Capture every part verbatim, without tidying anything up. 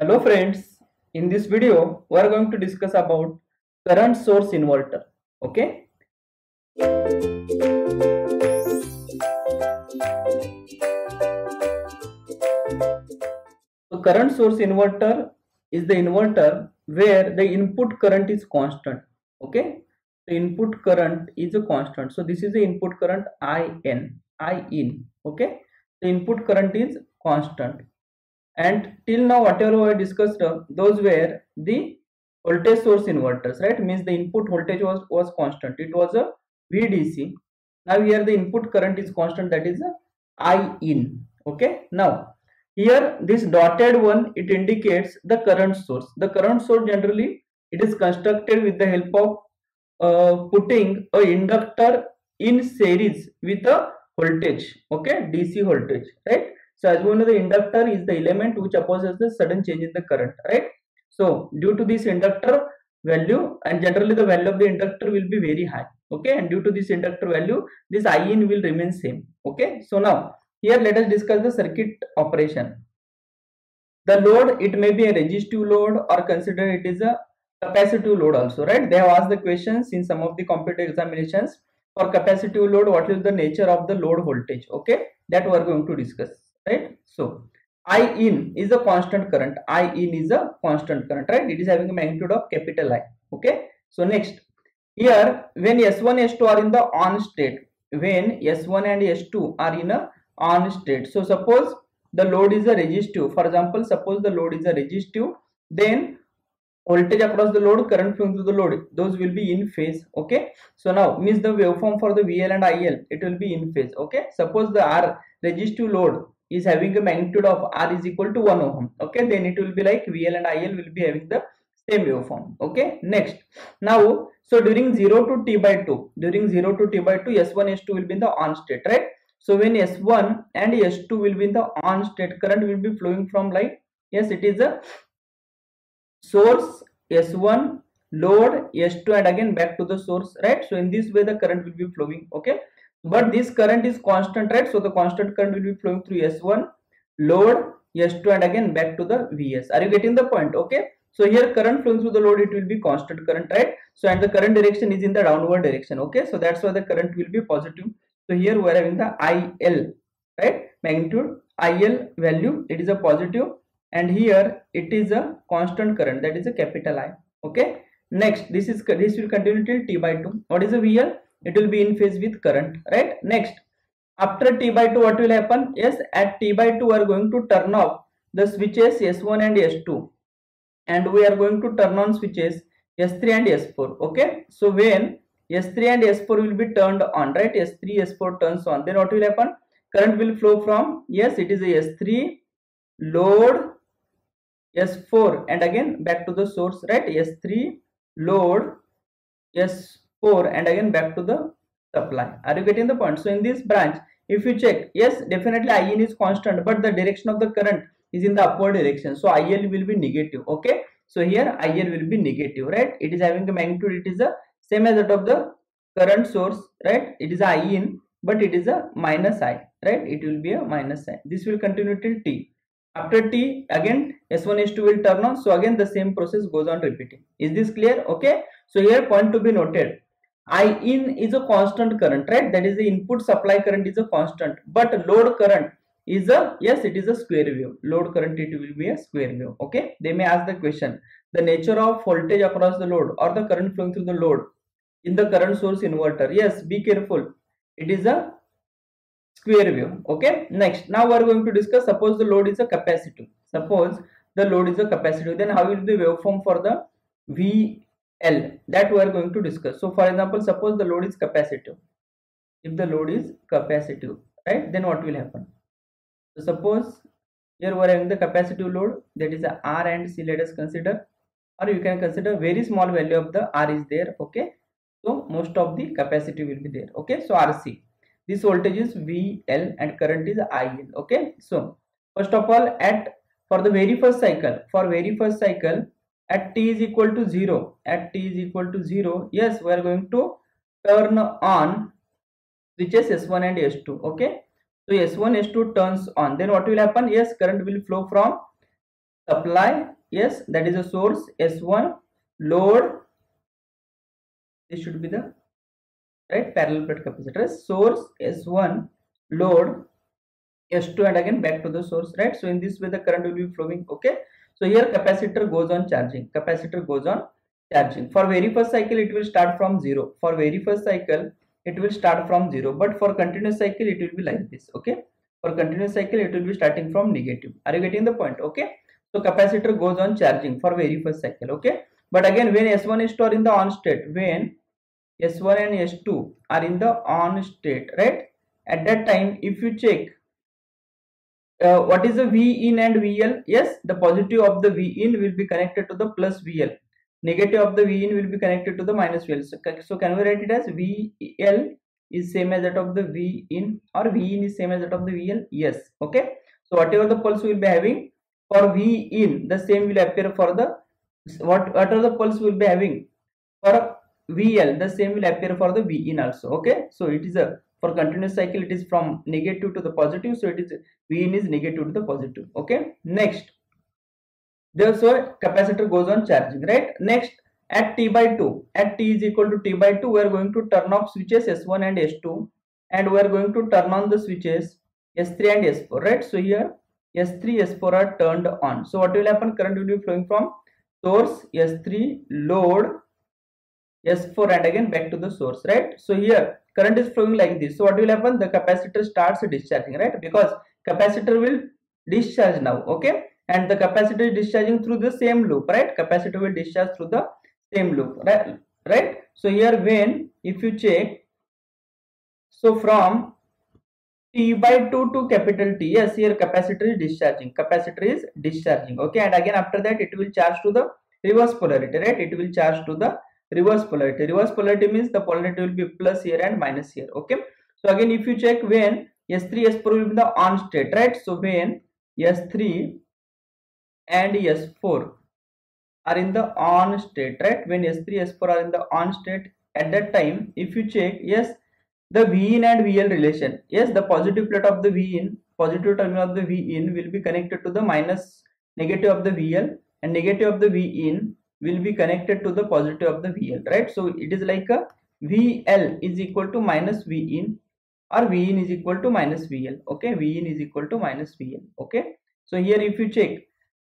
Hello friends, in this video we are going to discuss about current source inverter. Okay, so current source inverter is the inverter where the input current is constant. Okay, the input current is a constant, so this is the input current I N I in. Okay, the input current is constant. And till now whatever I discussed, uh, those were the voltage source inverters, right? Means the input voltage was, was constant. It was a V D C. Now here the input current is constant, that is I in. Okay. Now here this dotted one, it indicates the current source. The current source generally it is constructed with the help of uh, putting a inductor in series with a voltage. Okay. D C voltage, right? So as we know, the inductor is the element which opposes the sudden change in the current, right? So due to this inductor value, and generally the value of the inductor will be very high. Okay, and due to this inductor value, this I in will remain same. Okay, so now here let us discuss the circuit operation. The load, it may be a resistive load, or consider it is a capacitive load also, right? They have asked the questions in some of the competitive examinations. For capacitive load, what is the nature of the load voltage? Okay, that we are going to discuss. Right. So I in is a constant current. I in is a constant current, right? It is having a magnitude of capital I. Okay. So next, here when S one S two are in the on state, when S one and S two are in a on state. So suppose the load is a resistive. For example, suppose the load is a resistive, then voltage across the load, current flowing through the load, those will be in phase. Okay. So now means the waveform for the V L and I L, it will be in phase. Okay. Suppose the R resistive load is having a magnitude of R is equal to one ohm. Okay, then it will be like V L and I L will be having the same waveform. Okay, next. Now, so during zero to T by two, during zero to T by two, S one S two will be in the on state, right? So when S one and S two will be in the on state, current will be flowing from like, yes, it is a source, S one, load, S two, and again back to the source, right? So in this way the current will be flowing. Okay. But this current is constant, right? So the constant current will be flowing through S one, load, S two, and again back to the V S. Are you getting the point? Okay. So here current flowing through the load, it will be constant current, right? So and the current direction is in the downward direction. Okay. So that's why the current will be positive. So here we are having the I L, right? Magnitude I L value, it is a positive, and here it is a constant current, that is a capital I. Okay. Next, this is this will continue till T by two. What is a V L? It will be in phase with current, right? Next, after T by two, what will happen? Yes, at T by two, we are going to turn off the switches S one and S two. And we are going to turn on switches S three and S four, okay? So when S three and S four will be turned on, right? S three, S four turns on. Then what will happen? Current will flow from, yes, it is a S three, load, S four. And again, back to the source, right? S three, load, S four. four and again back to the supply. Are you getting the point? So in this branch, if you check, yes, definitely I in is constant, but the direction of the current is in the upward direction. So I L will be negative. Okay. So here I L will be negative, right? It is having a magnitude. It is the same as that of the current source, right? It is I in, but it is a minus I, right? It will be a minus I. This will continue till T. After T, again S one S two will turn on. So again the same process goes on repeating. Is this clear? Okay. So here point to be noted. I in is a constant current, right? That is the input supply current is a constant, but load current is a, yes, it is a square wave. Load current, it will be a square wave. Okay. They may ask the question, the nature of voltage across the load or the current flowing through the load in the current source inverter. Yes, be careful. It is a square wave. Okay. Next, now we are going to discuss, suppose the load is a capacitive. Suppose the load is a capacitive, then how will be waveform for the V L, that we are going to discuss. So for example, suppose the load is capacitive. If the load is capacitive, right, then what will happen? So suppose here we are having the capacitive load, that is a R and C, let us consider, or you can consider very small value of the R is there. Okay, so most of the capacitive will be there. Okay, so R C, this voltage is V L and current is I L. Okay, so first of all, at for the very first cycle, for very first cycle at t is equal to zero, at t is equal to zero, yes, we are going to turn on switches S one and S two. Okay, so S one S two turns on, then what will happen? Yes, current will flow from supply, yes, that is a source S one, load, this should be the right parallel plate capacitor, source S one, load S two, and again back to the source, right? So in this way the current will be flowing. Okay, so here capacitor goes on charging, capacitor goes on charging. For very first cycle it will start from zero, for very first cycle it will start from zero, but for continuous cycle it will be like this. Okay, for continuous cycle it will be starting from negative. Are you getting the point? Okay, so capacitor goes on charging for very first cycle. Okay, but again when S one is stored in the on state, when S one and S two are in the on state, right, at that time if you check uh, what is the V in and V L, yes, the positive of the V in will be connected to the plus V L, negative of the V in will be connected to the minus V L. So, so can we write it as V L is same as that of the V in, or V in is same as that of the V L? Yes. Okay, so whatever the pulse will be having for V in, the same will appear for the what whatever the pulse will be having for V L, the same will appear for the V in also. Okay, so it is a for continuous cycle it is from negative to the positive, so it is V in is negative to the positive. Okay, next, therefore capacitor goes on charging, right? Next, at T by two, at T is equal to T by two, we are going to turn off switches S one and S two, and we are going to turn on the switches S three and S four, right? So here S three, S four are turned on. So what will happen? Current will be flowing from source S three, load S four, and again back to the source, right? So here current is flowing like this. So what will happen? The capacitor starts discharging, right? Because capacitor will discharge now. Okay, and the capacitor is discharging through the same loop, right? Capacitor will discharge through the same loop, right? Right. So here when if you check, so from T by two to capital T, yes, here capacitor is discharging, capacitor is discharging. Okay, and again after that it will charge to the reverse polarity, right? It will charge to the reverse polarity. Reverse polarity means the polarity will be plus here and minus here. Okay, so again if you check, when S three, S four will be the on state, right? So when S three and S four are in the on state, right, when S three, S four are in the on state, at that time if you check, yes, the V in and V L relation, yes, the positive plate of the V in, positive terminal of the V in will be connected to the minus negative of the V L, and negative of the V in will be connected to the positive of the V L, right? So it is like a V L is equal to minus V in, or V in is equal to minus V L. Okay, V in is equal to minus V L. Okay, so here if you check,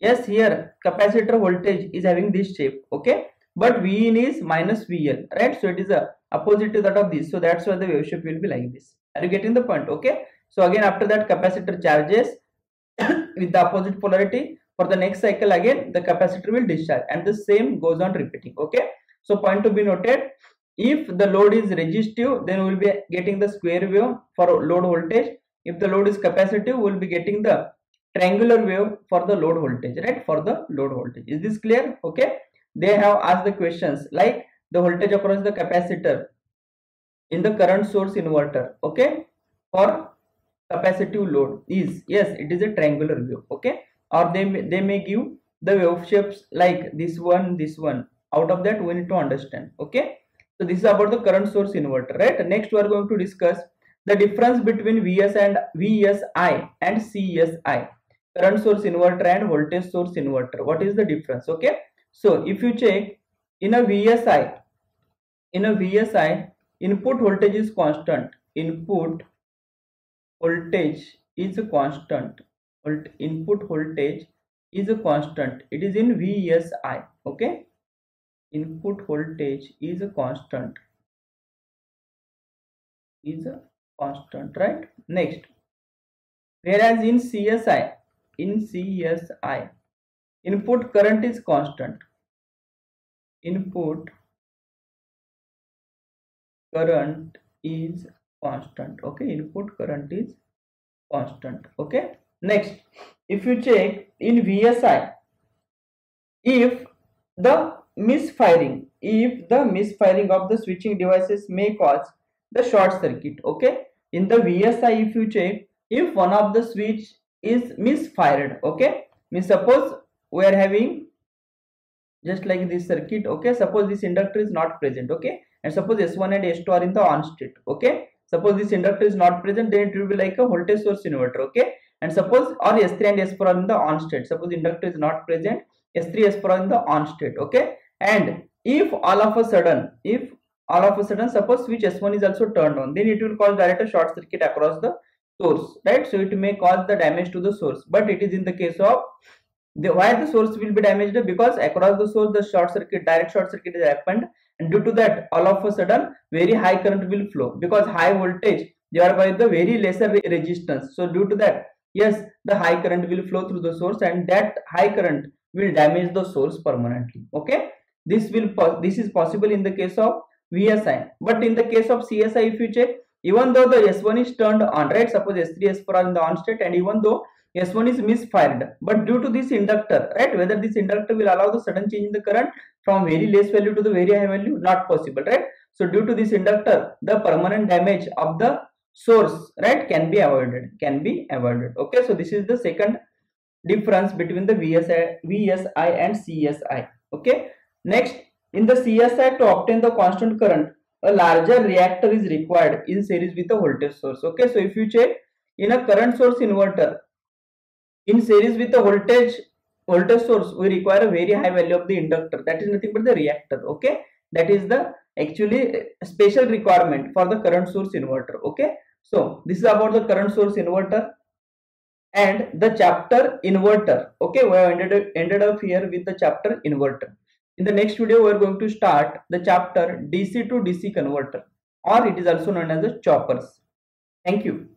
yes, here capacitor voltage is having this shape. Okay, but V in is minus V L, right? So it is a opposite to that of this, so that's why the wave shape will be like this. Are you getting the point? Okay, so again after that capacitor charges with the opposite polarity. For the next cycle again the capacitor will discharge, and the same goes on repeating. Okay, so point to be noted, if the load is resistive then we will be getting the square wave for load voltage. If the load is capacitive we will be getting the triangular wave for the load voltage, right, for the load voltage. Is this clear? Okay, they have asked the questions like the voltage across the capacitor in the current source inverter, okay, for capacitive load is, yes, it is a triangular wave. Okay, or they may, they may give the wave shapes like this one, this one. Out of that we need to understand. Okay, so this is about the current source inverter, right? Next we are going to discuss the difference between vs and vsi and csi, current source inverter and voltage source inverter. What is the difference? Okay, so if you check, in a vsi in a vsi input voltage is constant, input voltage is a constant, input voltage is a constant, it is in V S I. Okay, input voltage is a constant, is a constant, right? Next, whereas in C S I, in C S I input current is constant, input current is constant. Okay, input current is constant. Okay, next if you check, in V S I if the misfiring if the misfiring of the switching devices may cause the short circuit. Okay, in the V S I if you check, if one of the switch is misfired, okay, means suppose we are having just like this circuit. Okay, suppose this inductor is not present. Okay, and suppose S one and S two are in the on state. Okay, Suppose this inductor is not present, then it will be like a voltage source inverter, okay? And suppose or S three and S four are in the on state. Suppose inductor is not present, S three, S four are in the on state, okay? And if all of a sudden, if all of a sudden suppose switch S one is also turned on, then it will cause direct a short circuit across the source, right? So it may cause the damage to the source, but it is in the case of the, why the source will be damaged, because across the source the short circuit, direct short circuit has happened, and due to that all of a sudden very high current will flow, because high voltage thereby the very lesser re resistance. So due to that, yes, the high current will flow through the source, and that high current will damage the source permanently, okay? This will this is possible in the case of V S I, but in the case of C S I, if you check, even though the S one is turned on, right? Suppose S three, S four are in the on state, and even though S one is misfired, but due to this inductor, right? Whether this inductor will allow the sudden change in the current from very less value to the very high value, not possible, right? So due to this inductor, the permanent damage of the source, right, can be avoided, can be avoided, okay? So this is the second difference between the V S I, V S I and C S I, okay? Next, in the C S I, to obtain the constant current, a larger reactor is required in series with a voltage source, okay? So if you check, in a current source inverter, in series with a voltage voltage source, we require a very high value of the inductor, that is nothing but the reactor, okay? That is the actually special requirement for the current source inverter, okay? So this is about the current source inverter and the chapter inverter, okay? We have ended up, ended up here with the chapter inverter. In the next video, we are going to start the chapter D C to D C converter, or it is also known as the choppers. Thank you.